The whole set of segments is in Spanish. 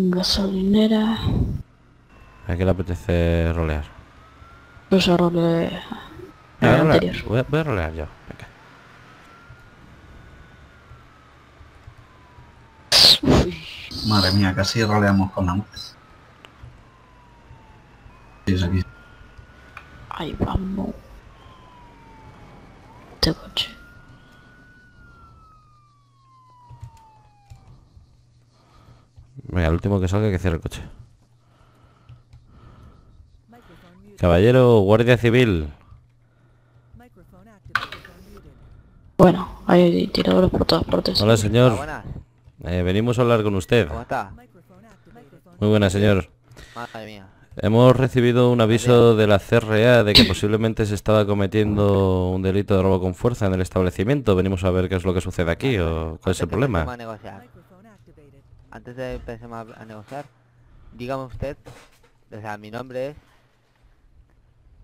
Gasolinera. ¿A qué le apetece rolear? Pues a rolear. Voy a rolear yo. Venga. Uy. Madre mía, casi roleamos con la muerte. Aquí. Ahí vamos. Este coche. Venga, el último que salga que cierre el coche. Caballero, guardia civil. Bueno, hay tiradores por todas partes. Hola, señor. Hola, venimos a hablar con usted. ¿Cómo está? Muy buena, señor. Madre mía. Hemos recibido un aviso de la CRA de que posiblemente se estaba cometiendo un delito de robo con fuerza en el establecimiento. Venimos a ver qué es lo que sucede aquí o cuál es el problema. Antes de empezar a negociar, dígame usted, o sea, mi nombre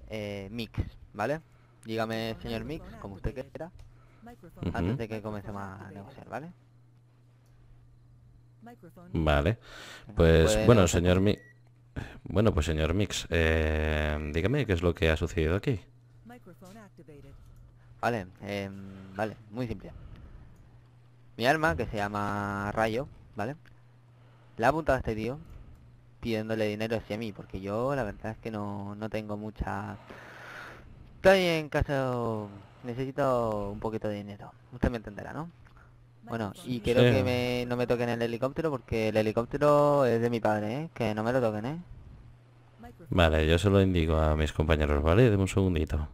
es Mix, ¿vale? Dígame, señor Mix, como usted quiera, antes de que comencemos a negociar, ¿vale? Vale, pues bueno, señor Mix. Bueno, pues señor Mix, dígame qué es lo que ha sucedido aquí. Vale, vale, muy simple. Mi arma, que se llama Rayo, ¿vale? La ha apuntado a este tío pidiéndole dinero hacia mí, porque yo la verdad es que no tengo mucha... Estoy en caso... necesito un poquito de dinero. Usted me entenderá, ¿no? Bueno, y quiero que no me toquen el helicóptero, porque el helicóptero es de mi padre, ¿eh? Que no me lo toquen, ¿eh? Vale, yo se lo indico a mis compañeros, ¿vale? Deme un segundito.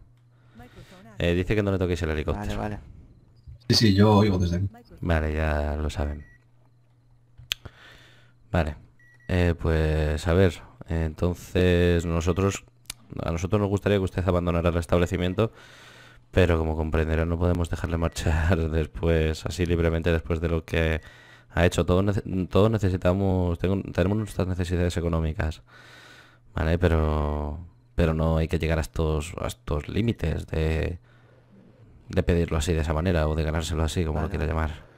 Dice que no le toquéis el helicóptero. Vale, vale. Sí, sí, yo oigo desde aquí. Vale, ya lo saben. Vale, pues a ver, entonces a nosotros nos gustaría que usted abandonara el establecimiento, pero como comprenderán no podemos dejarle marchar después, así libremente, después de lo que ha hecho. Todos necesitamos, tenemos nuestras necesidades económicas, ¿vale? Pero no hay que llegar a estos límites de pedirlo así, de esa manera, o de ganárselo así, como lo quiera llamar.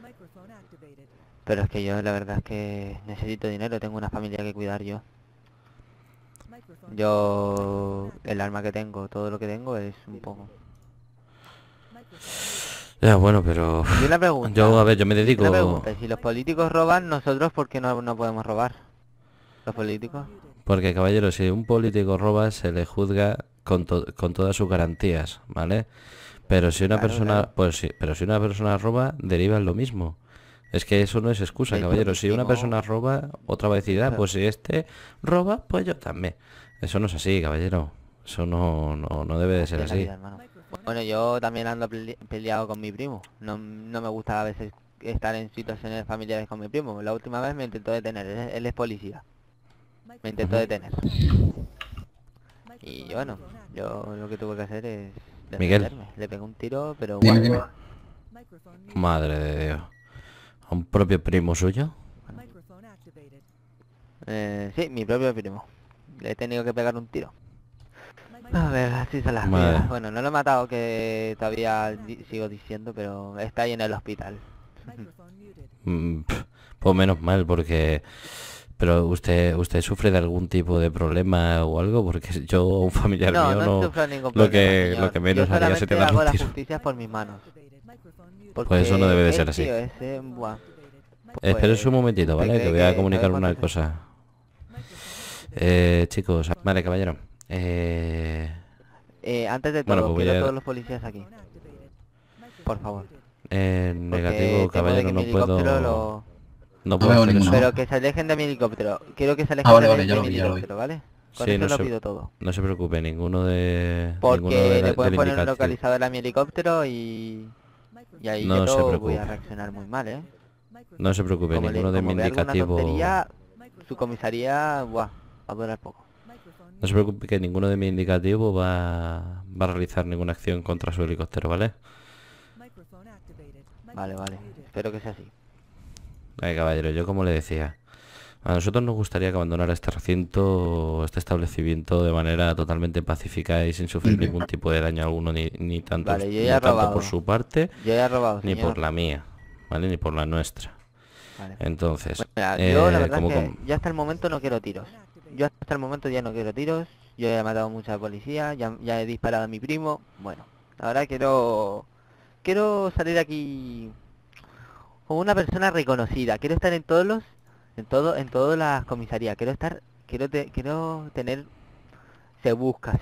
Pero es que yo la verdad es que necesito dinero, tengo una familia que cuidar yo. El arma que tengo, todo lo que tengo es un poco... Ya, bueno, pero... Yo me dedico... Si los políticos roban, ¿nosotros por qué no podemos robar? ¿Los políticos? Porque, caballero, si un político roba, se le juzga con todas sus garantías, ¿vale? Pero si una persona... Pues sí, pero si una persona roba, deriva en lo mismo. Es que eso no es excusa, caballero. Si una persona roba, otra va a decir, ah, pues si este roba, pues yo también. Eso no es así, caballero. Eso no debe de ser así. Bueno, yo también ando peleado con mi primo. No me gusta a veces estar en situaciones familiares con mi primo. La última vez me intentó detener, él es policía. Me intentó detener. Y bueno, yo lo que tuve que hacer es defenderme. Miguel. Le pegué un tiro, pero... Dime. Madre de Dios. ¿A un propio primo suyo? Sí, mi propio primo. Le he tenido que pegar un tiro. A ver, así se las pidas. Bueno, no lo he matado, que todavía sigo diciendo, pero está ahí en el hospital. Pues menos mal, porque... Pero usted sufre de algún tipo de problema o algo, porque yo, un familiar mío, no sufro ningún problema, lo que menos haría se te da un tiro. Yo solamente hago la justicia por mis manos. Pues eso no debe de ser así. Pues espérese un momentito, ¿vale? Que voy a comunicar una cosa. Chicos, vale, caballero. Antes de todo, bueno, pues quiero todos los policías aquí, por favor. Negativo, caballero, no puedo. No puedo hacer eso. Pero que se alejen de mi helicóptero. Quiero que se alejen de mi helicóptero, ¿vale? Con sí, eso lo pido todo. No se preocupe, porque le pueden poner un localizador a mi helicóptero y ahí no se preocupe. Voy a reaccionar muy mal, ¿eh? No se preocupe, ninguno de mi indicativo. Su comisaría, buah, va a durar poco. No se preocupe que ninguno de mis indicativos va a realizar ninguna acción contra su helicóptero, ¿vale? Vale, vale. Espero que sea así. Caballero, yo como le decía, a nosotros nos gustaría que abandonara este establecimiento de manera totalmente pacífica y sin sufrir ningún tipo de daño alguno, ni tanto, vale, ni tanto por su parte, ni por la mía, ¿vale? Ni por la nuestra. Vale. Entonces, bueno, yo la verdad es que ya hasta el momento no quiero tiros. Yo hasta el momento ya no quiero tiros. Yo ya he matado a mucha policía, ya he disparado a mi primo. Bueno, ahora quiero salir aquí como una persona reconocida. Quiero estar en todos los, en todas las comisarías. Quiero estar, quiero tener, se busca.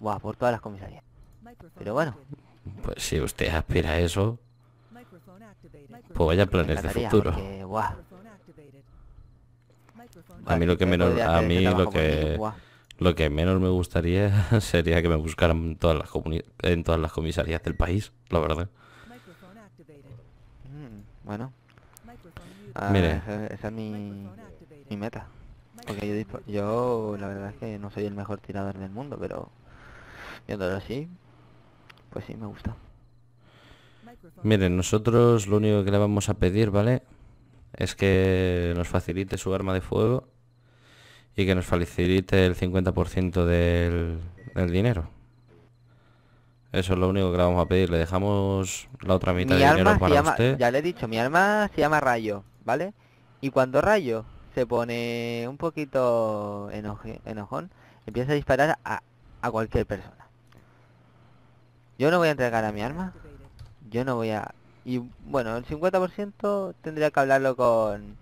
Buah, por todas las comisarías. Pero bueno. Pues si usted aspira a eso, pues vaya planes de futuro. Porque, buah. A mí lo que menos, lo que menos me gustaría sería que me buscaran en todas las comisarías del país, la verdad. Bueno, mire, esa es mi meta. Porque yo la verdad es que no soy el mejor tirador del mundo, pero viéndolo así, pues sí me gusta. Miren, nosotros lo único que le vamos a pedir, ¿vale?, es que nos facilite su arma de fuego y que nos facilite el 50% del dinero. Eso es lo único que le vamos a pedir. Le dejamos la otra mitad de dinero para usted. Ya le he dicho, mi arma se llama Rayo, ¿vale? Y cuando Rayo se pone un poquito enojón, empieza a disparar a cualquier persona. Yo no voy a entregar a mi arma. Yo no voy a... Y bueno, el 50% tendría que hablarlo con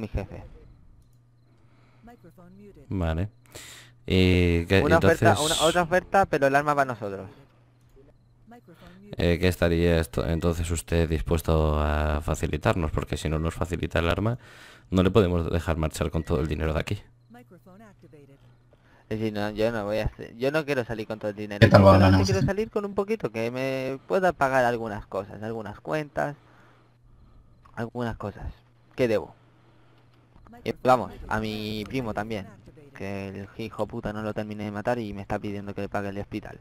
mi jefe. Vale. Y que entonces... otra oferta, pero el arma para nosotros. ¿Qué estaría entonces usted dispuesto a facilitarnos? Porque si no nos facilita el arma, no le podemos dejar marchar con todo el dinero de aquí. Es decir, no, yo no quiero salir con todo el dinero. Yo quiero salir con un poquito que me pueda pagar algunas cosas, algunas cuentas, algunas cosas que debo. Y vamos, a mi primo también, que el hijo puta no lo terminé de matar y me está pidiendo que le pague el hospital.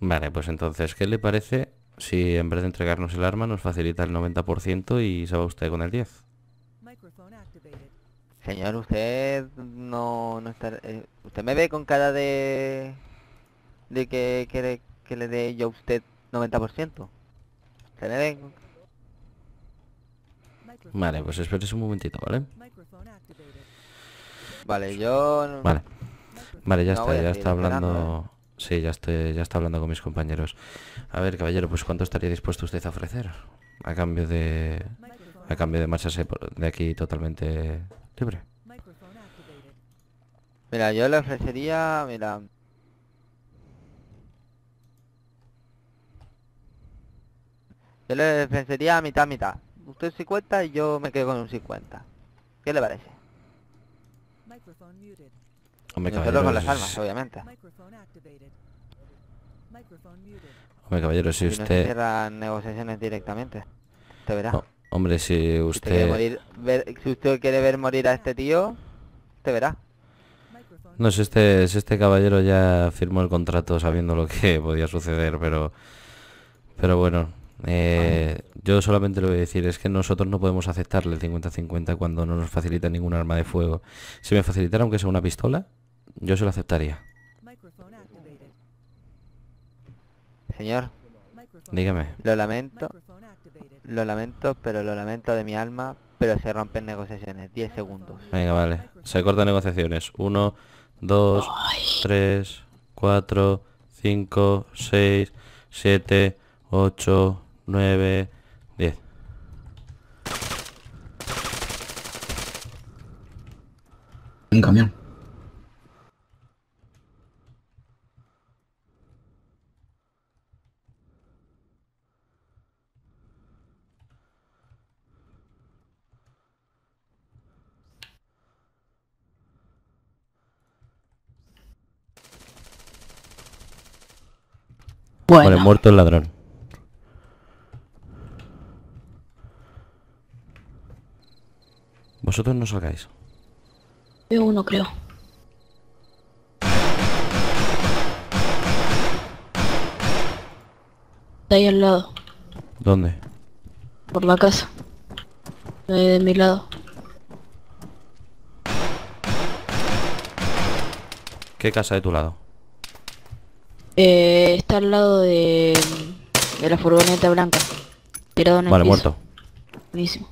Vale, pues entonces, ¿qué le parece si en vez de entregarnos el arma nos facilita el 90% y se va usted con el 10%? Señor, usted no está... usted me ve con cara de que quiere que le dé yo a usted 90%. Se me ve... Vale, pues espérese un momentito, ¿vale? Vale, yo... Vale, ya está hablando... Sí, ya está hablando con mis compañeros. A ver, caballero, pues ¿cuánto estaría dispuesto usted a ofrecer a cambio de... marcharse de aquí totalmente libre? Mira, yo le ofrecería... Mira... Yo le ofrecería mitad. Usted 50 y yo me quedo con un 50. ¿Qué le parece? Hombre, caballero, con las armas, obviamente. Hombre, caballero, si usted... No se cierran negociaciones directamente. Te verá. No. Hombre, si usted... Si usted quiere ver morir a este tío, te verá. No sé, si este caballero ya firmó el contrato sabiendo lo que podía suceder, pero bueno, yo solamente le voy a decir, es que nosotros no podemos aceptarle el 50-50 cuando no nos facilita ningún arma de fuego. Si me facilitara aunque sea una pistola, yo se lo aceptaría. Señor, dígame. Lo lamento, pero lo lamento de mi alma, pero se rompen negociaciones. 10 segundos. Venga, vale. Se cortan negociaciones. 1, 2, 3, 4, 5, 6, 7, 8, 9, 10. Un camión. Bueno, muerto el ladrón. Vosotros no salgáis. Veo uno, creo. De ahí al lado. ¿Dónde? Por la casa. De mi lado. ¿Qué casa de tu lado? Está al lado de la furgoneta blanca. Tirado en el piso. Muerto. Buenísimo.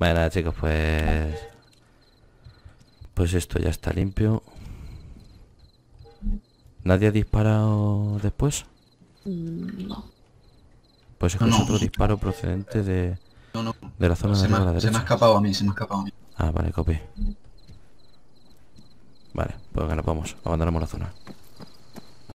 Vale, nada, chicos, pues esto ya está limpio. ¿Nadie ha disparado después? No. Pues es que es otro disparo procedente de... de la zona de la derecha. Se me ha escapado a mí, Ah, vale, copy. Vale, pues nos vamos, abandonamos la zona.